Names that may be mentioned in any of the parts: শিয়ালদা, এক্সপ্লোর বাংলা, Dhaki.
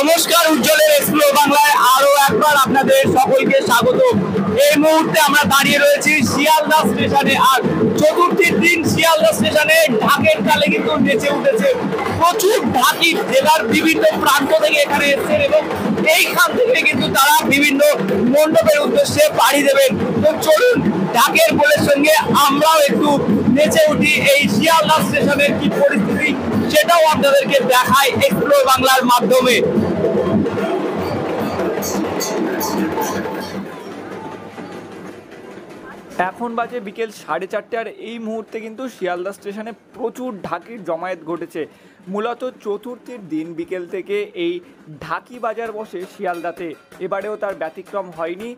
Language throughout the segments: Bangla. নমস্কার, উজ্জ্বলের এক্সপ্লো বাংলায় আরো একবার আপনাদের সকলকে স্বাগত। এই মুহূর্তে আমরা দাঁড়িয়ে রয়েছি শিয়ালদা স্টেশনে। আর চতুর্থীর দিন শিয়ালদা স্টেশনে ঢাকের তালে কিন্তু নেচে উঠেছে প্রচুর ঢাকি। জেলার বিভিন্ন প্রান্ত থেকে এখানে এসেছেন এবং এইখান থেকে কিন্তু তারা বিভিন্ন মণ্ডপের উদ্দেশ্যে পাড়ি দেবেন। তো চলুন ঢাকের বলের সঙ্গে আমরাও একটু নেচে উঠি। এই শিয়ালদা স্টেশনের কি পরিস্থিতি সেটাও আপনাদেরকে দেখায় এক্সপ্লো বাংলার মাধ্যমে। এখন বাজে বিকেল 4:30, আর এই মুহূর্তে কিন্তু শিয়ালদা স্টেশনে প্রচুর ঢাকির জমায়েত ঘটেছে। মূলত চতুর্থীর দিন বিকেল থেকে এই ঢাকি বাজার বসে শিয়ালদাতে, এবারেও তার ব্যতিক্রম হয়নি।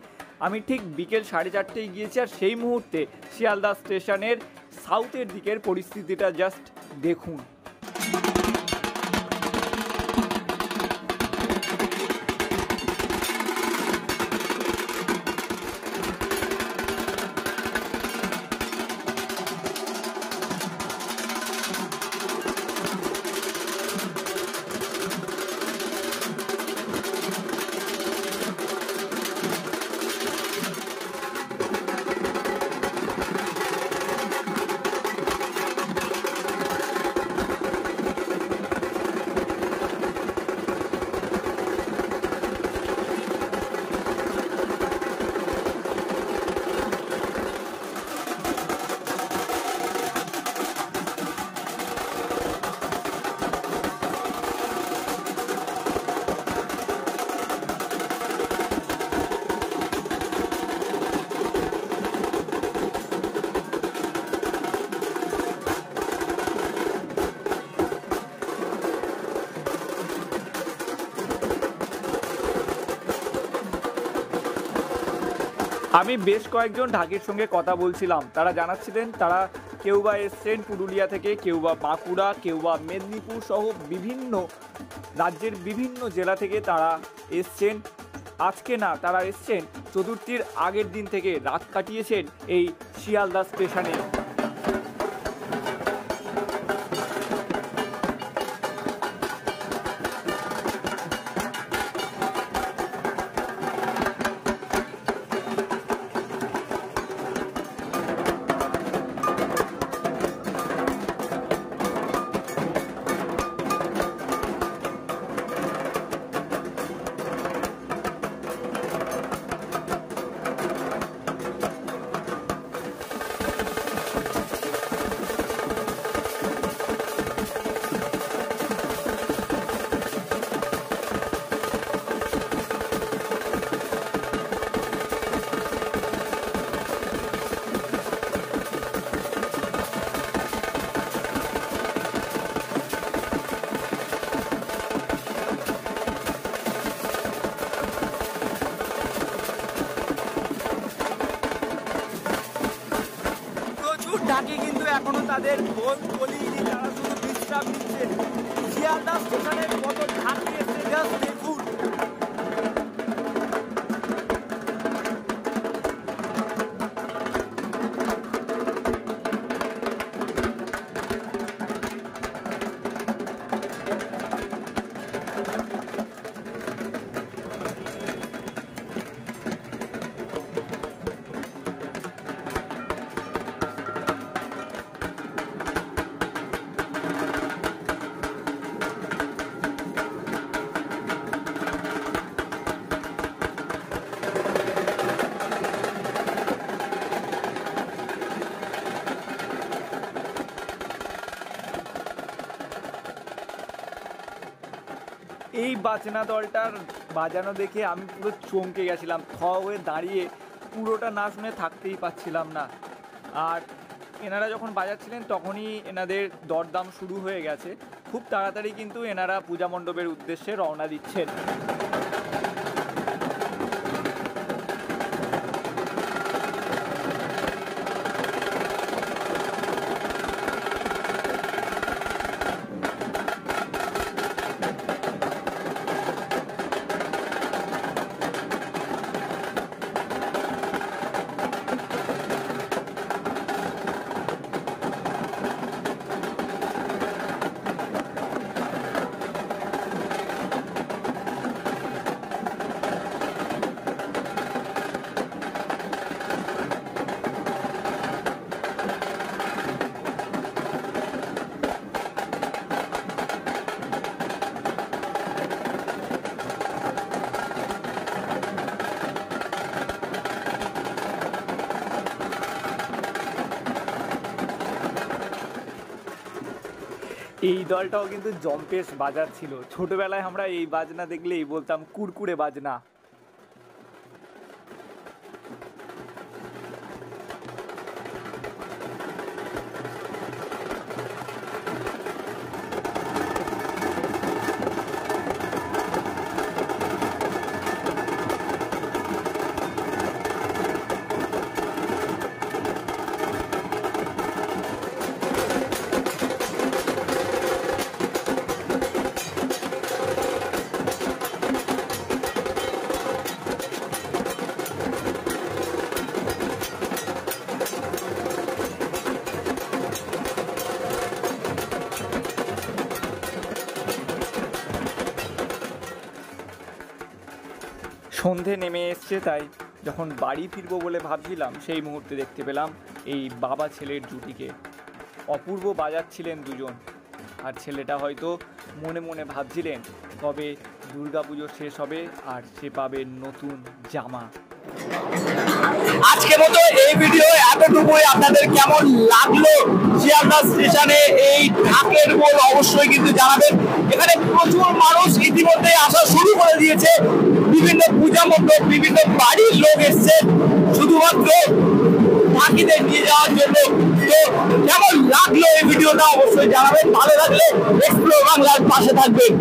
আমি ঠিক বিকেল 4:30 গিয়েছি, আর সেই মুহূর্তে শিয়ালদা স্টেশনের সাউথের দিকের পরিস্থিতিটা জাস্ট দেখুন। আমি বেশ কয়েকজন ঢাকির সঙ্গে কথা বলছিলাম, তারা জানাচ্ছিলেন তারা কেউ বা এসছেন পুরুলিয়া থেকে, কেউ বা বাঁকুড়া, কেউ বা মেদিনীপুর সহ বিভিন্ন রাজ্যের বিভিন্ন জেলা থেকে তারা এসছেন। আজকে না, তারা এসছেন চতুর্থীর আগের দিন থেকে, রাত কাটিয়েছেন এই শিয়ালদা স্টেশনে। ঢাকি কিন্তু এখনো তাদের বোধ বলিনি, তারা শুধু বিশ্রাম নিচ্ছে। শিয়ালদা স্টেশনের মতো ঢাকি দেখুন। এই বাজনা দলটার বাজানো দেখে আমি পুরো চমকে গেছিলাম, থ হয়ে দাঁড়িয়ে পুরোটা না শুনে থাকতেই পারছিলাম না। আর এনারা যখন বাজাচ্ছিলেন তখনই এনাদের দরদাম শুরু হয়ে গেছে। খুব তাড়াতাড়ি কিন্তু এনারা পূজা মণ্ডপের উদ্দেশ্যে রওনা দিচ্ছেন। এই দলটাও কিন্তু জম্পেশ বাজার ছিল। ছোটবেলায় আমরা এই বাজনা দেখলেই বলতাম কুরকুরে বাজনা। সন্ধে নেমে এসছে, তাই যখন বাড়ি ফিরবো বলে ভাবছিলাম সেই মুহূর্তে দেখতে পেলাম এই বাবা ছেলের জুটিকে। অপূর্ব বাজাচ্ছিলেন দুজন, আর ছেলেটা হয়তো মনে মনে ভাবছিলেন কবে দুর্গাপুজো শেষ হবে আর সে পাবে নতুন জামা। আজকের মতো এই ভিডিও এতটুকুই। আপনাদের কেমন লাগলো শিয়ালদা স্টেশনে এই ঢাকের বল অবশ্যই কিন্তু জানাবেন। এখানে প্রচুর মানুষ ইতিমধ্যে আসা শুরু করে দিয়েছে, বিভিন্ন পূজা মণ্ডপ, বিভিন্ন বাড়ির লোক এসছে শুধুমাত্র ঢাকিদের নিয়ে যাওয়ার জন্য। তো কেমন লাগলো এই ভিডিওটা অবশ্যই জানাবেন। ভালো লাগলে এক্সপ্লোর বাংলার পাশে থাকবেন।